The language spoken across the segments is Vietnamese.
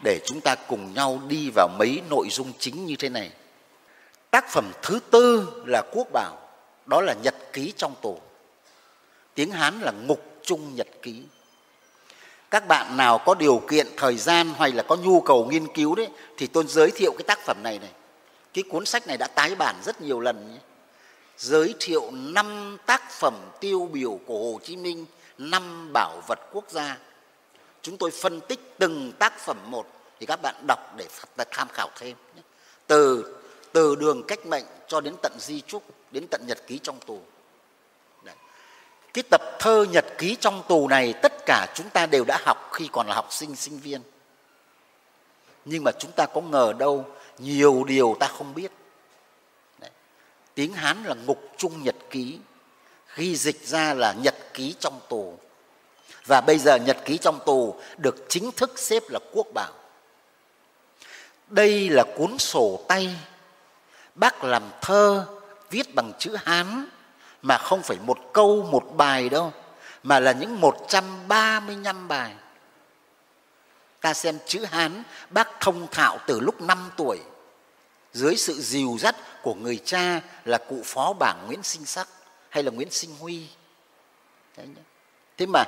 để chúng ta cùng nhau đi vào mấy nội dung chính như thế này. Tác phẩm thứ tư là quốc bảo, đó là Nhật ký trong tù. Tiếng Hán là Ngục Trung Nhật ký. Các bạn nào có điều kiện, thời gian hay là có nhu cầu nghiên cứu đấy thì tôi giới thiệu cái tác phẩm này. Cái cuốn sách này đã tái bản rất nhiều lần nhé. Giới thiệu 5 tác phẩm tiêu biểu của Hồ Chí Minh, 5 bảo vật quốc gia. Chúng tôi phân tích từng tác phẩm một thì các bạn đọc để tham khảo thêm nhé. Từ đường cách mệnh cho đến tận di trúc, đến tận nhật ký trong tù. Đấy. Cái tập thơ nhật ký trong tù này tất cả chúng ta đều đã học khi còn là học sinh, sinh viên. Nhưng mà chúng ta có ngờ đâu nhiều điều ta không biết. Đấy. Tiếng Hán là Ngục Trung Nhật Ký, ghi dịch ra là Nhật ký trong tù. Và bây giờ Nhật ký trong tù được chính thức xếp là quốc bảo. Đây là cuốn sổ tay. Bác làm thơ viết bằng chữ Hán mà không phải một câu một bài đâu, mà là những 135 bài. Ta xem chữ Hán bác thông thạo từ lúc 5 tuổi dưới sự dìu dắt của người cha là cụ phó bảng Nguyễn Sinh Sắc hay là Nguyễn Sinh Huy. Thế mà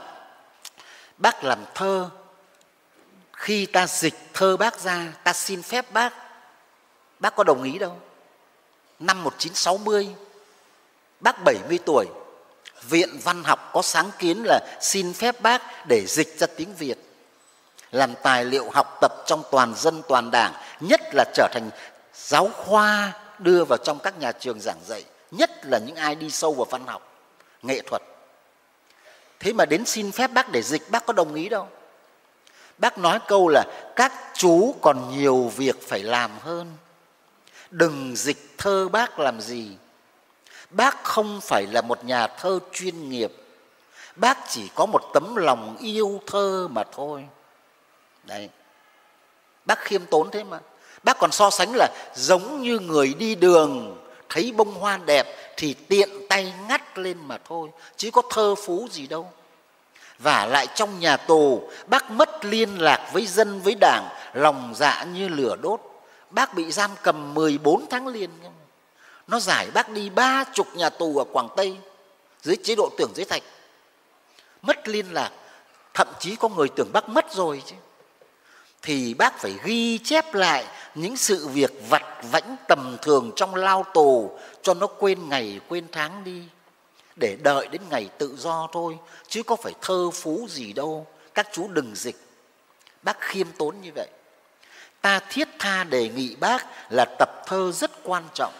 bác làm thơ, khi ta dịch thơ bác ra, ta xin phép bác có đồng ý đâu. Năm 1960, bác 70 tuổi, Viện Văn học có sáng kiến là xin phép bác để dịch ra tiếng Việt, làm tài liệu học tập trong toàn dân toàn đảng, nhất là trở thành giáo khoa đưa vào trong các nhà trường giảng dạy, nhất là những ai đi sâu vào văn học, nghệ thuật. Thế mà đến xin phép bác để dịch, bác có đồng ý đâu. Bác nói câu là các chú còn nhiều việc phải làm hơn. Đừng dịch thơ bác làm gì. Bác không phải là một nhà thơ chuyên nghiệp. Bác chỉ có một tấm lòng yêu thơ mà thôi. Đấy. Bác khiêm tốn thế mà. Bác còn so sánh là giống như người đi đường thấy bông hoa đẹp thì tiện tay ngắt lên mà thôi, chứ có thơ phú gì đâu. Vả lại trong nhà tù, bác mất liên lạc với dân, với đảng, lòng dạ như lửa đốt. Bác bị giam cầm 14 tháng liền. Nó giải bác đi 30 nhà tù ở Quảng Tây dưới chế độ Tưởng Giới Thạch. Mất liên lạc, thậm chí có người tưởng bác mất rồi chứ. Thì bác phải ghi chép lại những sự việc vặt vãnh tầm thường trong lao tù cho nó quên ngày quên tháng đi, để đợi đến ngày tự do thôi, chứ có phải thơ phú gì đâu. Các chú đừng dịch. Bác khiêm tốn như vậy. Ta thiết tha đề nghị bác là tập thơ rất quan trọng.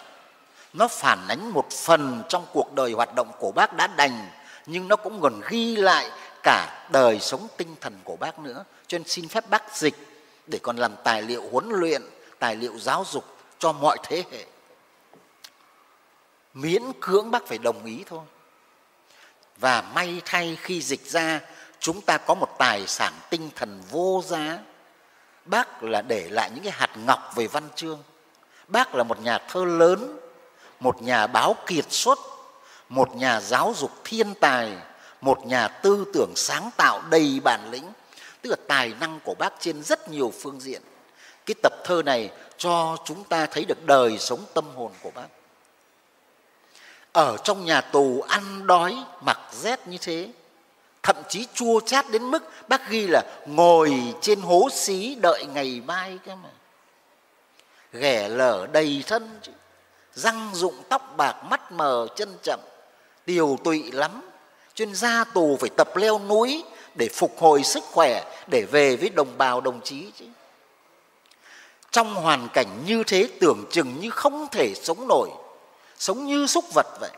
Nó phản ánh một phần trong cuộc đời hoạt động của bác đã đành, nhưng nó cũng còn ghi lại cả đời sống tinh thần của bác nữa. Cho nên xin phép bác dịch để còn làm tài liệu huấn luyện, tài liệu giáo dục cho mọi thế hệ. Miễn cưỡng bác phải đồng ý thôi. Và may thay khi dịch ra, chúng ta có một tài sản tinh thần vô giá. Bác là để lại những cái hạt ngọc về văn chương. Bác là một nhà thơ lớn, một nhà báo kiệt xuất, một nhà giáo dục thiên tài, một nhà tư tưởng sáng tạo đầy bản lĩnh. Tức là tài năng của bác trên rất nhiều phương diện. Cái tập thơ này cho chúng ta thấy được đời sống tâm hồn của bác. Ở trong nhà tù ăn đói mặc rét như thế, thậm chí chua chát đến mức bác ghi là ngồi trên hố xí đợi ngày mai cơ mà. Ghẻ lở đầy thân chứ, răng rụng tóc bạc, mắt mờ chân chậm, tiều tụy lắm. Chuyên gia tù phải tập leo núi để phục hồi sức khỏe, để về với đồng bào đồng chí chứ. Trong hoàn cảnh như thế tưởng chừng như không thể sống nổi, sống như súc vật vậy.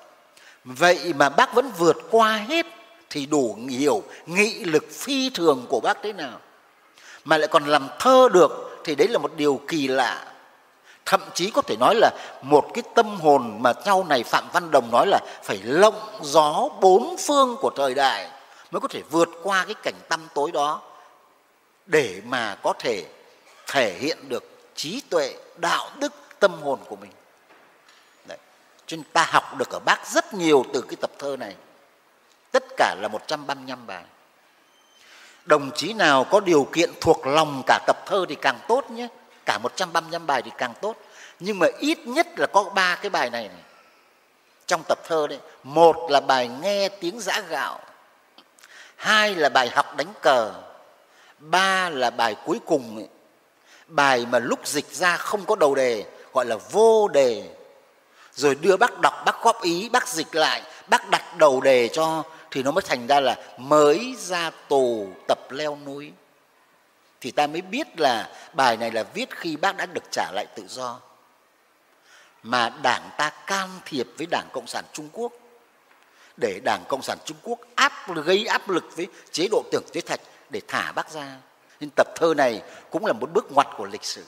Vậy mà bác vẫn vượt qua hết thì đủ hiểu nghị lực phi thường của bác thế nào. Mà lại còn làm thơ được thì đấy là một điều kỳ lạ. Thậm chí có thể nói là một cái tâm hồn mà sau này Phạm Văn Đồng nói là phải lộng gió bốn phương của thời đại mới có thể vượt qua cái cảnh tăm tối đó, để mà có thể thể hiện được trí tuệ, đạo đức, tâm hồn của mình. Cho nên ta học được ở bác rất nhiều từ cái tập thơ này. Tất cả là 135 bài. Đồng chí nào có điều kiện thuộc lòng cả tập thơ thì càng tốt nhé, cả 135 bài thì càng tốt. Nhưng mà ít nhất là có 3 cái bài này trong tập thơ đấy. Một là bài Nghe Tiếng Giã Gạo, hai là bài Học Đánh Cờ, ba là bài cuối cùng ấy, bài mà lúc dịch ra không có đầu đề, gọi là vô đề. Rồi đưa bác đọc, bác góp ý, bác dịch lại, bác đặt đầu đề cho, thì nó mới thành ra là Mới Ra Tù Tập Leo Núi. Thì ta mới biết là bài này là viết khi bác đã được trả lại tự do, mà Đảng ta can thiệp với Đảng Cộng sản Trung Quốc để Đảng Cộng sản Trung Quốc gây áp lực với chế độ Tưởng Giới Thạch để thả bác ra. Nên tập thơ này cũng là một bước ngoặt của lịch sử.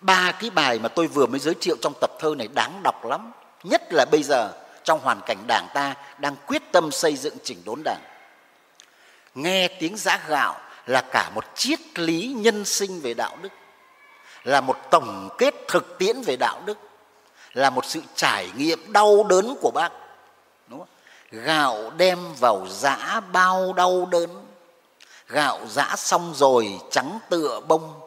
3 cái bài mà tôi vừa mới giới thiệu trong tập thơ này đáng đọc lắm, nhất là bây giờ trong hoàn cảnh Đảng ta đang quyết tâm xây dựng chỉnh đốn Đảng. Nghe Tiếng Giã Gạo là cả một triết lý nhân sinh về đạo đức, là một tổng kết thực tiễn về đạo đức, là một sự trải nghiệm đau đớn của bác. Đúng không? Gạo đem vào giã bao đau đớn, gạo giã xong rồi trắng tựa bông.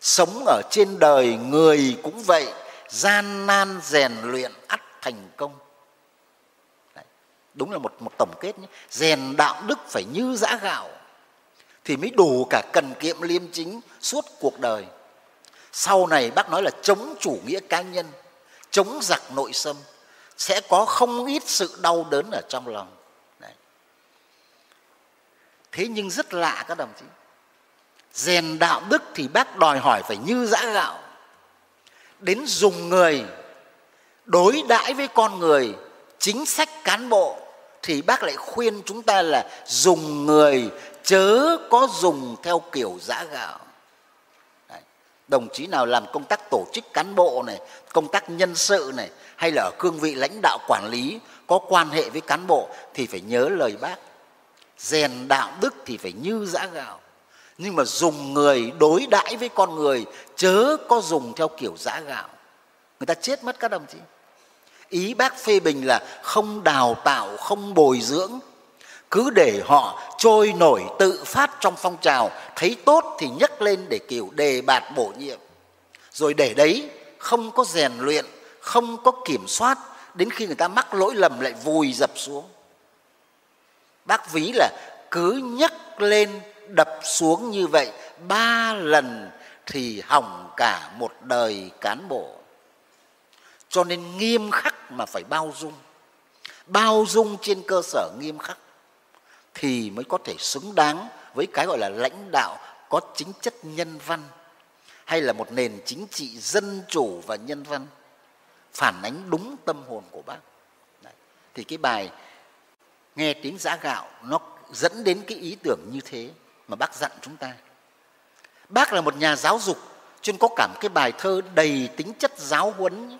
Sống ở trên đời người cũng vậy, gian nan rèn luyện ắt thành công. Đấy, đúng là một tổng kết nhé. Rèn đạo đức phải như giã gạo thì mới đủ cả cần kiệm liêm chính suốt cuộc đời. Sau này bác nói là chống chủ nghĩa cá nhân, chống giặc nội xâm, sẽ có không ít sự đau đớn ở trong lòng. Đấy. Thế nhưng rất lạ các đồng chí, rèn đạo đức thì bác đòi hỏi phải như giã gạo, đến dùng người, đối đãi với con người, chính sách cán bộ thì bác lại khuyên chúng ta là dùng người chớ có dùng theo kiểu giã gạo. Đấy. Đồng chí nào làm công tác tổ chức cán bộ này, công tác nhân sự này, hay là ở cương vị lãnh đạo quản lý có quan hệ với cán bộ thì phải nhớ lời bác. Rèn đạo đức thì phải như giã gạo, nhưng mà dùng người, đối đãi với con người chớ có dùng theo kiểu giã gạo. Người ta chết mất các đồng chí. Ý bác phê bình là không đào tạo, không bồi dưỡng, cứ để họ trôi nổi tự phát trong phong trào, thấy tốt thì nhấc lên để kiểu đề bạt bổ nhiệm, rồi để đấy không có rèn luyện, không có kiểm soát, đến khi người ta mắc lỗi lầm lại vùi dập xuống. Bác ví là cứ nhấc lên đập xuống như vậy 3 lần thì hỏng cả một đời cán bộ. Cho nên nghiêm khắc mà phải bao dung, bao dung trên cơ sở nghiêm khắc thì mới có thể xứng đáng với cái gọi là lãnh đạo có chính chất nhân văn, hay là một nền chính trị dân chủ và nhân văn, phản ánh đúng tâm hồn của bác. Đấy. Thì cái bài Nghe Tiếng Giã Gạo nó dẫn đến cái ý tưởng như thế mà bác dặn chúng ta. Bác là một nhà giáo dục cho nên có cả một cái bài thơ đầy tính chất giáo huấn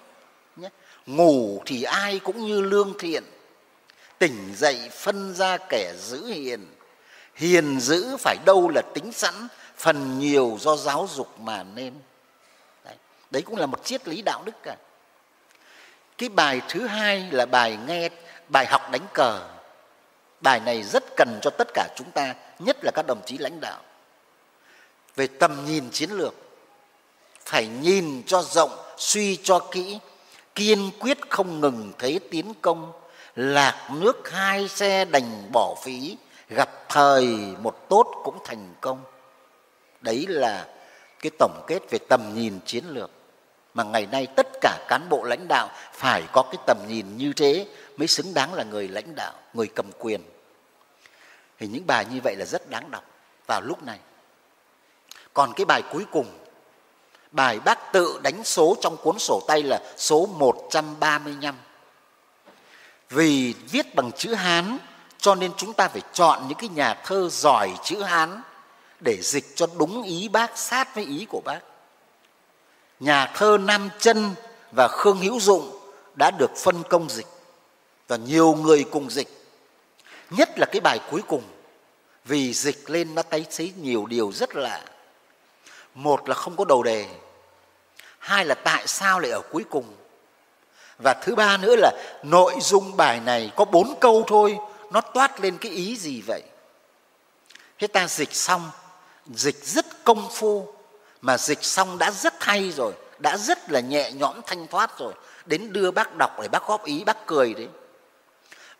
nhé. Ngủ thì ai cũng như lương thiện, tỉnh dậy phân ra kẻ dữ hiền. Hiền dữ phải đâu là tính sẵn, phần nhiều do giáo dục mà nên. Đấy, đấy cũng là một triết lý đạo đức cả. Cái bài thứ hai là bài Học Đánh Cờ. Bài này rất cần cho tất cả chúng ta, nhất là các đồng chí lãnh đạo. Về tầm nhìn chiến lược, phải nhìn cho rộng, suy cho kỹ, kiên quyết không ngừng thế tiến công, lạc nước 2 xe đành bỏ phí, gặp thời một tốt cũng thành công. Đấy là cái tổng kết về tầm nhìn chiến lược, mà ngày nay tất cả cán bộ lãnh đạo phải có cái tầm nhìn như thế mới xứng đáng là người lãnh đạo, người cầm quyền. Thì những bài như vậy là rất đáng đọc vào lúc này. Còn cái bài cuối cùng, bài bác tự đánh số trong cuốn sổ tay là số 135. Vì viết bằng chữ Hán cho nên chúng ta phải chọn những cái nhà thơ giỏi chữ Hán để dịch cho đúng ý bác, sát với ý của bác. Nhà thơ Nam Trân và Khương Hữu Dụng đã được phân công dịch và nhiều người cùng dịch, nhất là cái bài cuối cùng, vì dịch lên nó thấy thấy nhiều điều rất lạ. Một là không có đầu đề, hai là tại sao lại ở cuối cùng, và thứ ba nữa là nội dung bài này có 4 câu thôi, nó toát lên cái ý gì vậy. Thế ta dịch xong, dịch rất công phu, mà dịch xong đã rất hay rồi, đã rất là nhẹ nhõm thanh thoát rồi. Đến đưa bác đọc để bác góp ý, bác cười đấy.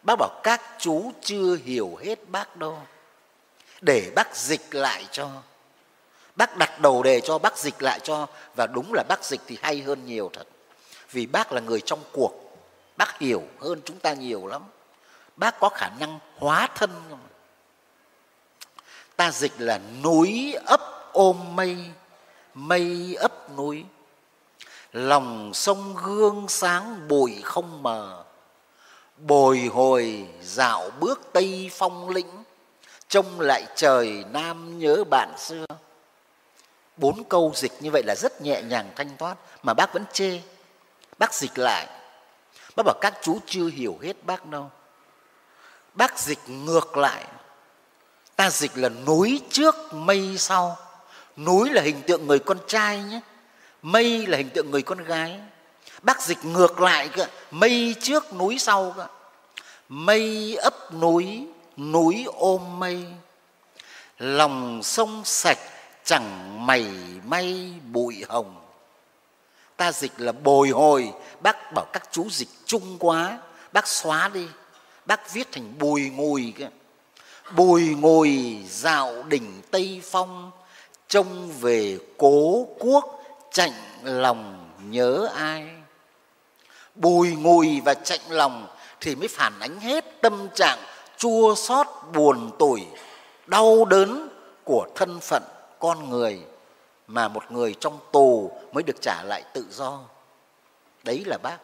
Bác bảo các chú chưa hiểu hết bác đâu, để bác dịch lại cho. Bác đặt đầu đề cho, bác dịch lại cho. Và đúng là bác dịch thì hay hơn nhiều thật. Vì bác là người trong cuộc, bác hiểu hơn chúng ta nhiều lắm. Bác có khả năng hóa thân. Ta dịch là núi ấp ôm mây, mây ấp núi. Lòng sông gương sáng bụi không mờ, bồi hồi dạo bước Tây Phong lĩnh, trông lại trời Nam nhớ bạn xưa. 4 câu dịch như vậy là rất nhẹ nhàng thanh thoát, mà bác vẫn chê. Bác dịch lại, bác bảo các chú chưa hiểu hết bác đâu. Bác dịch ngược lại, ta dịch là núi trước mây sau. Núi là hình tượng người con trai nhé, mây là hình tượng người con gái. Bác dịch ngược lại cơ, mây trước núi sau cơ. Mây ấp núi, núi ôm mây, lòng sông sạch chẳng mảy may bụi hồng. Ta dịch là bồi hồi, bác bảo các chú dịch chung quá, bác xóa đi, bác viết thành bùi ngùi cơ. Bùi ngùi dạo đỉnh Tây Phong, trông về cố quốc chạnh lòng nhớ ai. Bùi ngùi và chạnh lòng thì mới phản ánh hết tâm trạng chua xót buồn tủi, đau đớn của thân phận con người, mà một người trong tù mới được trả lại tự do. Đấy là bác.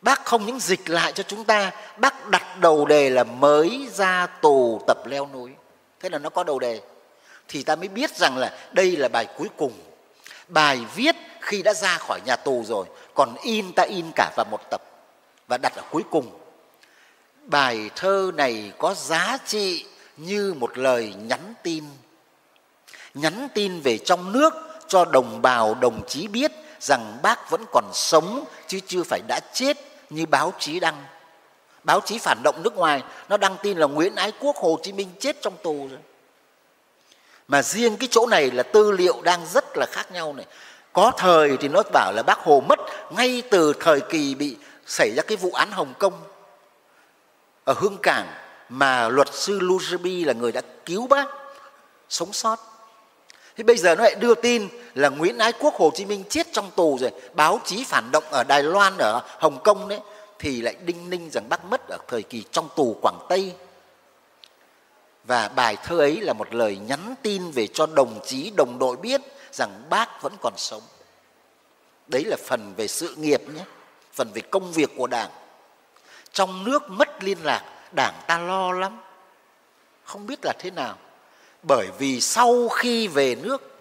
Bác không những dịch lại cho chúng ta, bác đặt đầu đề là mới ra tù tập leo núi. Thế là nó có đầu đề. Thì ta mới biết rằng là đây là bài cuối cùng, bài viết khi đã ra khỏi nhà tù rồi. Còn in ta in cả vào một tập và đặt ở cuối cùng. Bài thơ này có giá trị như một lời nhắn tin. Nhắn tin về trong nước cho đồng bào, đồng chí biết rằng bác vẫn còn sống chứ chưa phải đã chết như báo chí đăng. Báo chí phản động nước ngoài nó đăng tin là Nguyễn Ái Quốc, Hồ Chí Minh chết trong tù rồi. Mà riêng cái chỗ này là tư liệu đang rất là khác nhau này. Có thời thì nó bảo là bác Hồ mất ngay từ thời kỳ bị xảy ra cái vụ án Hồng Kông ở Hương Cảng, mà luật sư Lujbi là người đã cứu bác sống sót. Thế bây giờ nó lại đưa tin là Nguyễn Ái Quốc, Hồ Chí Minh chết trong tù rồi. Báo chí phản động ở Đài Loan, ở Hồng Kông đấy thì lại đinh ninh rằng bác mất ở thời kỳ trong tù Quảng Tây. Và bài thơ ấy là một lời nhắn tin về cho đồng chí, đồng đội biết rằng bác vẫn còn sống. Đấy là phần về sự nghiệp nhé, phần về công việc của Đảng. Trong nước mất liên lạc, Đảng ta lo lắm, không biết là thế nào. Bởi vì sau khi về nước,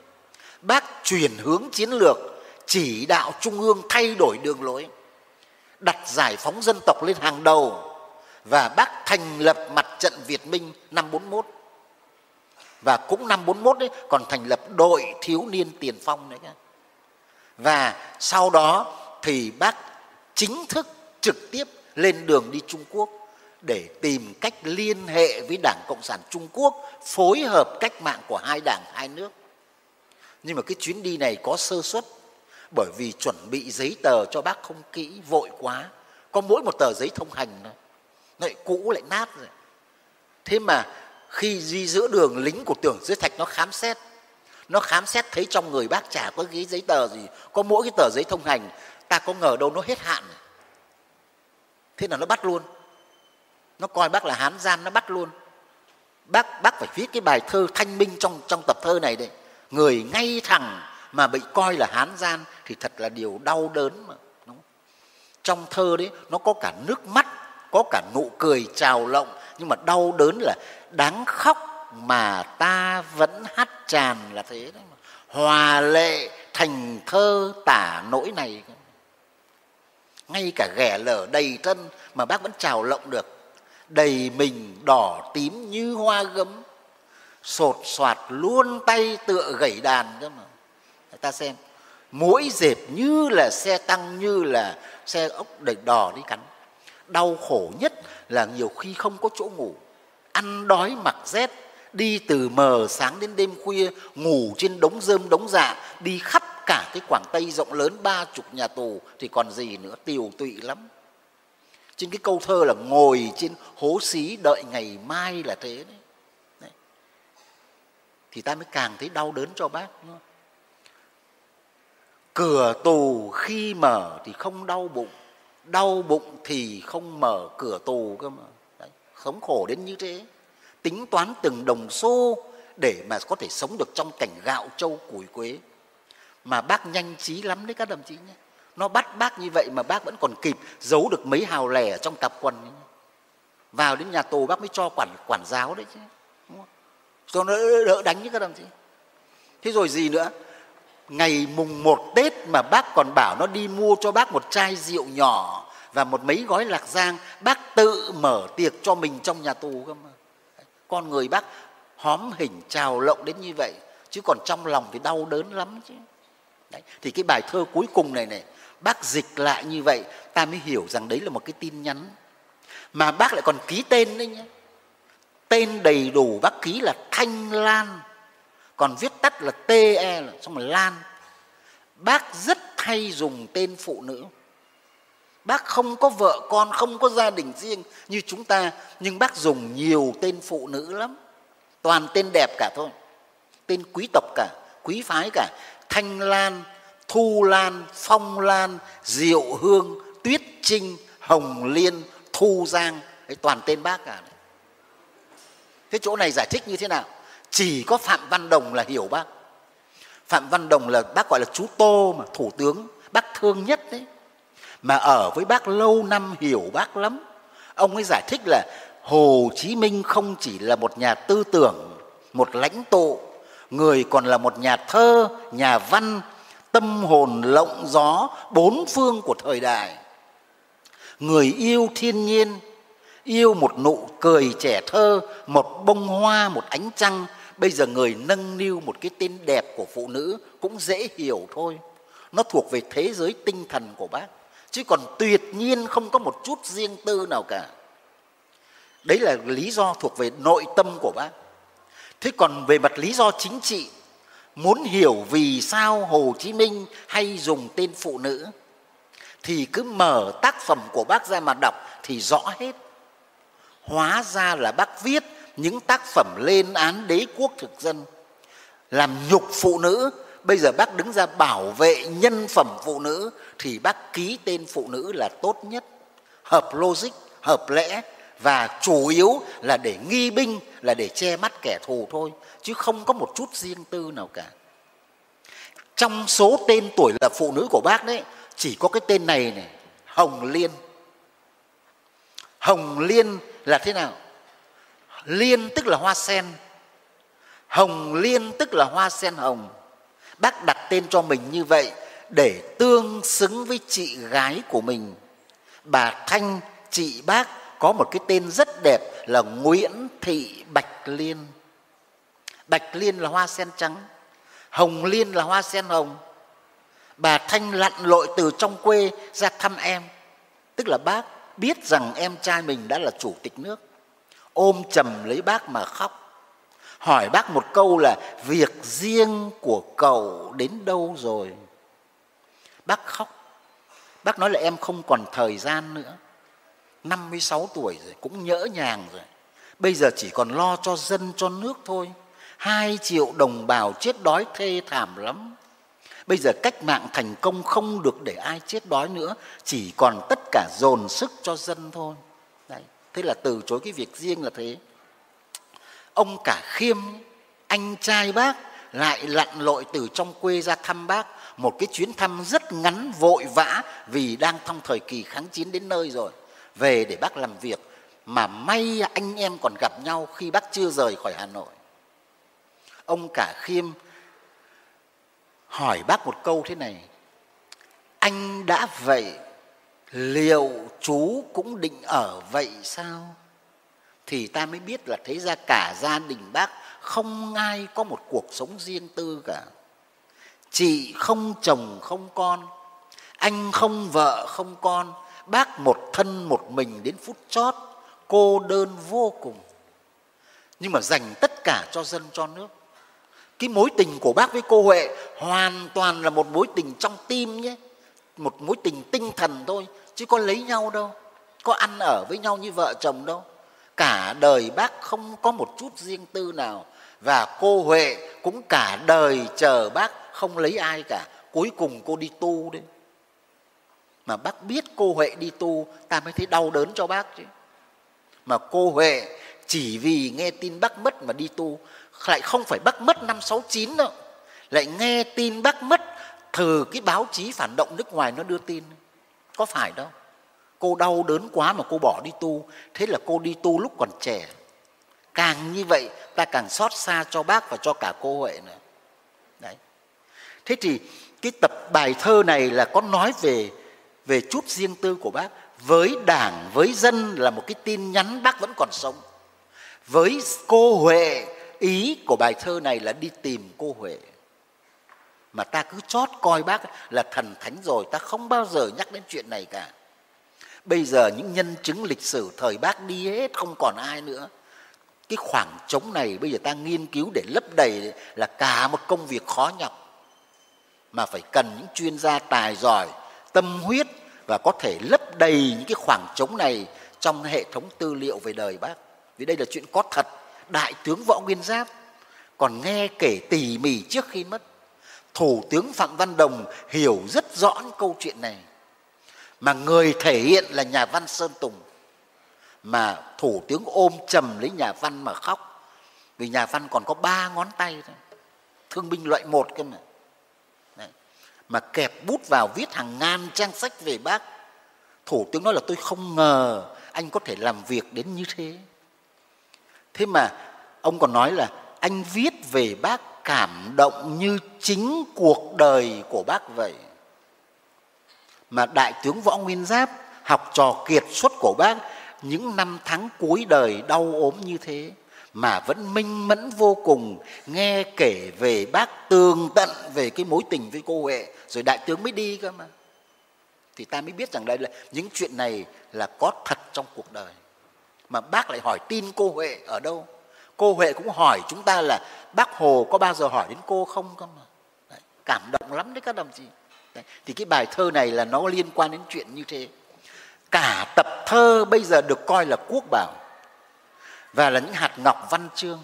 bác chuyển hướng chiến lược, chỉ đạo Trung ương thay đổi đường lối, đặt giải phóng dân tộc lên hàng đầu. Và bác thành lập mặt trận Việt Minh năm 41. Và cũng năm 41 đấy còn thành lập đội thiếu niên tiền phong đấy. Và sau đó thì bác chính thức trực tiếp lên đường đi Trung Quốc để tìm cách liên hệ với Đảng Cộng sản Trung Quốc, phối hợp cách mạng của hai đảng, hai nước. Nhưng mà cái chuyến đi này có sơ suất, bởi vì chuẩn bị giấy tờ cho bác không kỹ, vội quá. Có mỗi một tờ giấy thông hành thôi, lại cũ lại nát rồi. Thế mà khi đi giữa đường, lính của Tưởng Giới Thạch nó khám xét. Nó khám xét thấy trong người bác chả có cái giấy tờ gì, có mỗi cái tờ giấy thông hành. Ta có ngờ đâu nó hết hạn rồi. Thế là nó bắt luôn. Nó coi bác là hán gian, nó bắt luôn. Bác phải viết cái bài thơ thanh minh trong tập thơ này đấy. Người ngay thẳng mà bị coi là hán gian thì thật là điều đau đớn mà. Trong thơ đấy nó có cả nước mắt, có cả nụ cười trào lộng, nhưng mà đau đớn là đáng khóc mà ta vẫn hát tràn, là thế đấy mà. Hòa lệ thành thơ tả nỗi này. Ngay cả ghẻ lở đầy thân mà bác vẫn trào lộng được. Đầy mình đỏ tím như hoa gấm, sột soạt luôn tay tựa gẩy đàn cơ mà. Ta xem, mỗi dẹp như là xe tăng, như là xe ốc đầy đỏ đi cắn. Đau khổ nhất là nhiều khi không có chỗ ngủ, ăn đói mặc rét, đi từ mờ sáng đến đêm khuya, ngủ trên đống rơm đống dạ, đi khắp cả cái Quảng Tây rộng lớn 30 nhà tù thì còn gì nữa, tiều tụy lắm. Trên cái câu thơ là ngồi trên hố xí đợi ngày mai là thế đấy. Đấy. Thì ta mới càng thấy đau đớn cho bác. Cửa tù khi mở thì không đau bụng, đau bụng thì không mở cửa tù cơ mà. Đấy. Sống khổ đến như thế, tính toán từng đồng xu để mà có thể sống được trong cảnh gạo trâu củi quế. Mà bác nhanh trí lắm đấy các đồng chí nhé. Nó bắt bác như vậy mà bác vẫn còn kịp giấu được mấy hào lẻ trong cặp quần ấy. Vào đến nhà tù bác mới cho quản giáo đấy chứ, đúng không? Cho nó đỡ đánh chứ các đồng chí. Thế rồi gì nữa, ngày mùng 1 Tết mà bác còn bảo nó đi mua cho bác một chai rượu nhỏ và một mấy gói lạc giang, bác tự mở tiệc cho mình trong nhà tù cơ mà. Con người bác hóm hỉnh trào lộng đến như vậy, chứ còn trong lòng thì đau đớn lắm chứ. Đấy. Thì cái bài thơ cuối cùng này bác dịch lại như vậy, ta mới hiểu rằng đấy là một cái tin nhắn. Mà bác lại còn ký tên đấy nhé. Tên đầy đủ bác ký là Thanh Lan, còn viết tắt là TE, xong là Lan. Bác rất hay dùng tên phụ nữ. Bác không có vợ con, không có gia đình riêng như chúng ta, nhưng bác dùng nhiều tên phụ nữ lắm. Toàn tên đẹp cả thôi, tên quý tộc cả, quý phái cả. Thanh Lan, Thu Lan, Phong Lan, Diệu Hương, Tuyết Trinh, Hồng Liên, Thu Giang. Đấy, toàn tên bác cả. Thế chỗ này giải thích như thế nào? Chỉ có Phạm Văn Đồng là hiểu bác. Phạm Văn Đồng là bác gọi là chú Tô mà, thủ tướng, bác thương nhất đấy. Mà ở với bác lâu năm hiểu bác lắm. Ông ấy giải thích là Hồ Chí Minh không chỉ là một nhà tư tưởng, một lãnh tụ, người còn là một nhà thơ, nhà văn, tâm hồn lộng gió bốn phương của thời đại. Người yêu thiên nhiên, yêu một nụ cười trẻ thơ, một bông hoa, một ánh trăng. Bây giờ người nâng niu một cái tên đẹp của phụ nữ cũng dễ hiểu thôi. Nó thuộc về thế giới tinh thần của bác, chứ còn tuyệt nhiên không có một chút riêng tư nào cả. Đấy là lý do thuộc về nội tâm của bác. Thế còn về mặt lý do chính trị, muốn hiểu vì sao Hồ Chí Minh hay dùng tên phụ nữ thì cứ mở tác phẩm của bác ra mà đọc thì rõ hết. Hóa ra là bác viết những tác phẩm lên án đế quốc thực dân, làm nhục phụ nữ. Bây giờ bác đứng ra bảo vệ nhân phẩm phụ nữ thì bác ký tên phụ nữ là tốt nhất, hợp logic, hợp lẽ. Và chủ yếu là để nghi binh, là để che mắt kẻ thù thôi, chứ không có một chút riêng tư nào cả. Trong số tên tuổi là phụ nữ của bác đấy, chỉ có cái tên này, Hồng Liên. Hồng Liên là thế nào? Liên tức là hoa sen. Hồng Liên tức là hoa sen hồng. Bác đặt tên cho mình như vậy để tương xứng với chị gái của mình. Bà Thanh, chị bác, có một cái tên rất đẹp là Nguyễn Thị Bạch Liên. Bạch Liên là hoa sen trắng, Hồng Liên là hoa sen hồng. Bà Thanh lặn lội từ trong quê ra thăm em, tức là bác biết rằng em trai mình đã là chủ tịch nước, ôm chầm lấy bác mà khóc, hỏi bác một câu là việc riêng của cậu đến đâu rồi. Bác khóc, bác nói là em không còn thời gian nữa, 56 tuổi rồi, cũng nhỡ nhàng rồi. Bây giờ chỉ còn lo cho dân, cho nước thôi. 2 triệu đồng bào chết đói thê thảm lắm. Bây giờ cách mạng thành công không được để ai chết đói nữa, chỉ còn tất cả dồn sức cho dân thôi. Đấy. Thế là từ chối cái việc riêng là thế. Ông Cả Khiêm, anh trai bác, lại lặn lội từ trong quê ra thăm bác. Một cái chuyến thăm rất ngắn, vội vã, vì đang trong thời kỳ kháng chiến đến nơi rồi. Về để bác làm việc, mà may anh em còn gặp nhau khi bác chưa rời khỏi Hà Nội. Ông Cả Khiêm hỏi bác một câu thế này: anh đã vậy, liệu chú cũng định ở vậy sao? Thì ta mới biết là thế ra cả gia đình bác không ai có một cuộc sống riêng tư cả. Chị không chồng không con, anh không vợ không con, bác một thân một mình đến phút chót, cô đơn vô cùng. nhưng mà dành tất cả cho dân, cho nước. Cái mối tình của bác với cô Huệ hoàn toàn là một mối tình trong tim nhé, một mối tình tinh thần thôi, chứ có lấy nhau đâu, có ăn ở với nhau như vợ chồng đâu. Cả đời bác không có một chút riêng tư nào, và cô Huệ cũng cả đời chờ bác không lấy ai cả. Cuối cùng cô đi tu đấy. Mà bác biết cô Huệ đi tu, ta mới thấy đau đớn cho bác chứ. Mà cô Huệ chỉ vì nghe tin bác mất mà đi tu, lại không phải bác mất năm 69 đâu, lại nghe tin bác mất từ cái báo chí phản động nước ngoài nó đưa tin. Có phải đâu. Cô đau đớn quá mà cô bỏ đi tu. Thế là cô đi tu lúc còn trẻ. Càng như vậy ta càng xót xa cho bác và cho cả cô Huệ nữa. Đấy. Thế thì cái tập bài thơ này là có nói về chút riêng tư của bác. Với đảng, với dân là một cái tin nhắn bác vẫn còn sống. Với cô Huệ, ý của bài thơ này là đi tìm cô Huệ. Mà ta cứ chót coi bác là thần thánh rồi, ta không bao giờ nhắc đến chuyện này cả. Bây giờ những nhân chứng lịch sử thời bác đi hết, không còn ai nữa. Cái khoảng trống này bây giờ ta nghiên cứu để lấp đầy là cả một công việc khó nhọc. Mà phải cần những chuyên gia tài giỏi, tâm huyết và có thể lấp đầy những cái khoảng trống này trong hệ thống tư liệu về đời bác. Vì đây là chuyện có thật. Đại tướng Võ Nguyên Giáp còn nghe kể tỉ mỉ trước khi mất. Thủ tướng Phạm Văn Đồng hiểu rất rõ những câu chuyện này. Mà người thể hiện là nhà văn Sơn Tùng. Mà thủ tướng ôm chầm lấy nhà văn mà khóc. Vì nhà văn còn có 3 ngón tay thôi. Thương binh loại 1 cơ mà. Đấy. Mà kẹp bút vào viết hàng ngàn trang sách về bác. Thủ tướng nói là tôi không ngờ anh có thể làm việc đến như thế. Thế mà ông còn nói là anh viết về bác cảm động như chính cuộc đời của bác vậy. Mà đại tướng Võ Nguyên Giáp, học trò kiệt xuất của bác, những năm tháng cuối đời đau ốm như thế mà vẫn minh mẫn vô cùng, nghe kể về bác tường tận về cái mối tình với cô Huệ, rồi đại tướng mới đi cơ mà. Thì ta mới biết rằng đây là những chuyện này là có thật trong cuộc đời. Mà bác lại hỏi tin cô Huệ ở đâu. Cô Huệ cũng hỏi chúng ta là bác Hồ có bao giờ hỏi đến cô không cơ mà. Đấy, cảm động lắm đấy các đồng chí. Đấy, thì cái bài thơ này là nó liên quan đến chuyện như thế. Cả tập thơ bây giờ được coi là quốc bảo và là những hạt ngọc văn chương.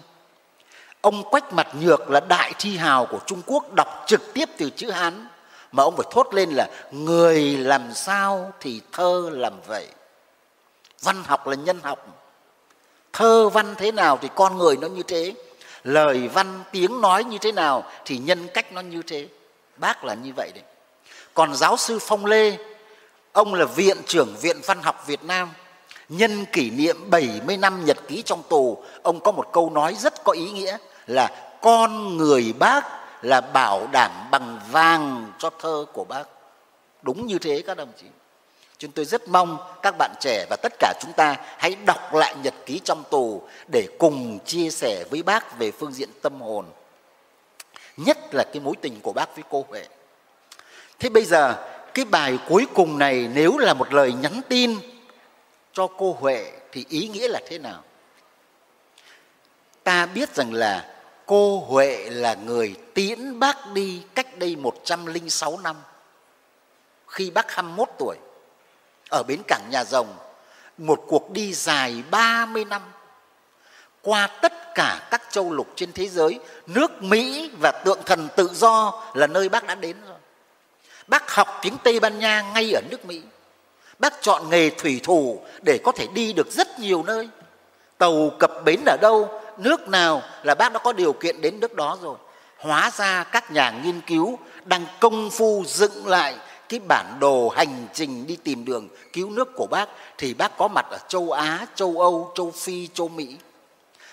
Ông Quách Mạt Nhược là đại thi hào của Trung Quốc, đọc trực tiếp từ chữ Hán mà ông phải thốt lên là người làm sao thì thơ làm vậy. Văn học là nhân học, thơ văn thế nào thì con người nó như thế, lời văn tiếng nói như thế nào thì nhân cách nó như thế. Bác là như vậy đấy. Còn giáo sư Phong Lê, ông là viện trưởng Viện Văn học Việt Nam, nhân kỷ niệm 70 năm nhật ký trong tù, ông có một câu nói rất có ý nghĩa là con người bác là bảo đảm bằng vàng cho thơ của bác. Đúng như thế các đồng chí. Chúng tôi rất mong các bạn trẻ và tất cả chúng ta hãy đọc lại nhật ký trong tù để cùng chia sẻ với bác về phương diện tâm hồn. Nhất là cái mối tình của bác với cô Huệ. Thế bây giờ cái bài cuối cùng này nếu là một lời nhắn tin cho cô Huệ thì ý nghĩa là thế nào? Ta biết rằng là cô Huệ là người tiễn bác đi cách đây 106 năm. Khi bác 21 tuổi ở bến cảng Nhà Rồng, một cuộc đi dài 30 năm qua tất cả các châu lục trên thế giới, nước Mỹ và tượng thần tự do là nơi bác đã đến rồi. Bác học tiếng Tây Ban Nha ngay ở nước Mỹ. Bác chọn nghề thủy thủ để có thể đi được rất nhiều nơi. Tàu cập bến ở đâu, nước nào là bác đã có điều kiện đến nước đó rồi. Hóa ra các nhà nghiên cứu đang công phu dựng lại cái bản đồ hành trình đi tìm đường cứu nước của bác. Thì bác có mặt ở châu Á, châu Âu, châu Phi, châu Mỹ.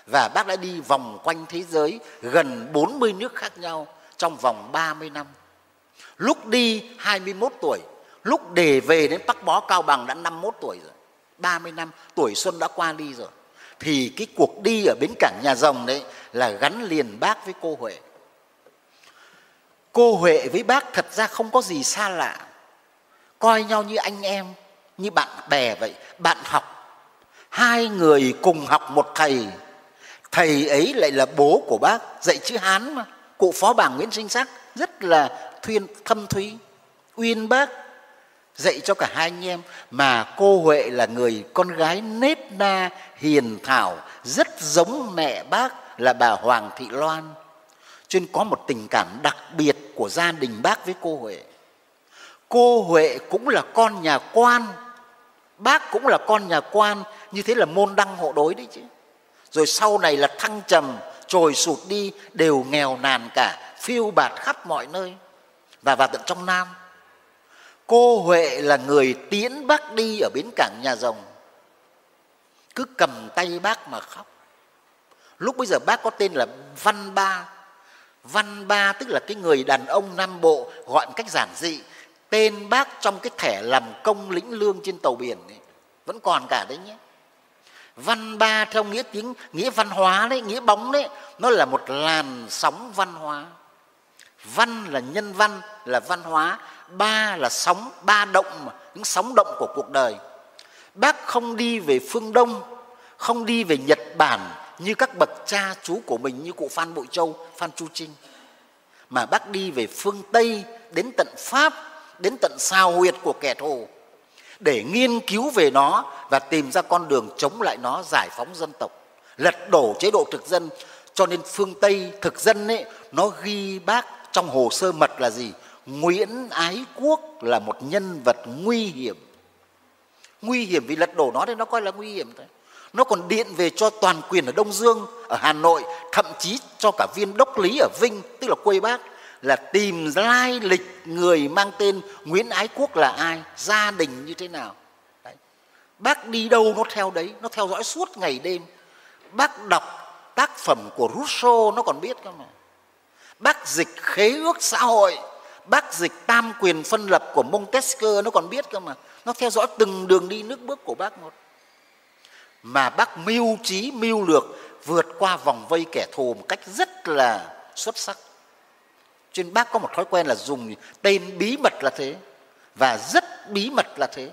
Và bác đã đi vòng quanh thế giới gần 40 nước khác nhau trong vòng 30 năm. Lúc đi 21 tuổi, lúc để về đến Bắc Bó Cao Bằng đã 51 tuổi rồi. 30 năm, tuổi xuân đã qua đi rồi. Thì cái cuộc đi ở bến cảng Nhà Rồng đấy là gắn liền bác với cô Huệ. Cô Huệ với bác thật ra không có gì xa lạ. Coi nhau như anh em, như bạn bè vậy, bạn học. Hai người cùng học một thầy. thầy ấy lại là bố của bác, dạy chữ Hán mà, cụ phó bảng Nguyễn Sinh Sắc rất là thâm thúy, uyên bác, dạy cho cả hai anh em. Mà cô Huệ là người con gái nết na, hiền thảo, rất giống mẹ bác là bà Hoàng Thị Loan, cho nên có một tình cảm đặc biệt của gia đình bác với cô Huệ. Cô Huệ cũng là con nhà quan, bác cũng là con nhà quan, như thế là môn đăng hộ đối đấy chứ. Rồi sau này là thăng trầm, trồi sụt đi, đều nghèo nàn cả, phiêu bạt khắp mọi nơi và vào tận trong Nam. Cô Huệ là người tiễn bác đi ở bến cảng Nhà Rồng, cứ cầm tay bác mà khóc. Lúc bây giờ bác có tên là Văn Ba. Văn Ba tức là cái người đàn ông Nam Bộ, gọi một cách giản dị. Tên bác trong cái thẻ làm công lĩnh lương trên tàu biển ấy, vẫn còn cả đấy nhé. Văn Ba theo nghĩa tiếng, nghĩa văn hóa đấy, nghĩa bóng đấy, nó là một làn sóng văn hóa. Văn là nhân văn, là văn hóa. Ba là sóng, ba động, những sóng động của cuộc đời. Bác không đi về phương Đông, không đi về Nhật Bản như các bậc cha chú của mình, như cụ Phan Bội Châu, Phan Chu Trinh, mà bác đi về phương Tây, đến tận Pháp, đến tận sao huyệt của kẻ thù, để nghiên cứu về nó và tìm ra con đường chống lại nó, giải phóng dân tộc, lật đổ chế độ thực dân. Cho nên phương Tây thực dân ấy, nó ghi bác trong hồ sơ mật là gì? Nguyễn Ái Quốc là một nhân vật nguy hiểm. Nguy hiểm vì lật đổ nó thì nó coi là nguy hiểm thôi. Nó còn điện về cho toàn quyền ở Đông Dương, ở Hà Nội, thậm chí cho cả viên đốc lý ở Vinh, tức là quê bác, là tìm lai lịch người mang tên Nguyễn Ái Quốc là ai, gia đình như thế nào. Đấy. Bác đi đâu nó theo đấy, nó theo dõi suốt ngày đêm. Bác đọc tác phẩm của Rousseau nó còn biết cơ mà. Bác dịch khế ước xã hội, bác dịch tam quyền phân lập của Montesquieu nó còn biết cơ mà. Nó theo dõi từng đường đi nước bước của bác một. Mà bác mưu trí, mưu lược, vượt qua vòng vây kẻ thù một cách rất là xuất sắc. Cho nên bác có một thói quen là dùng tên bí mật là thế, và rất bí mật là thế.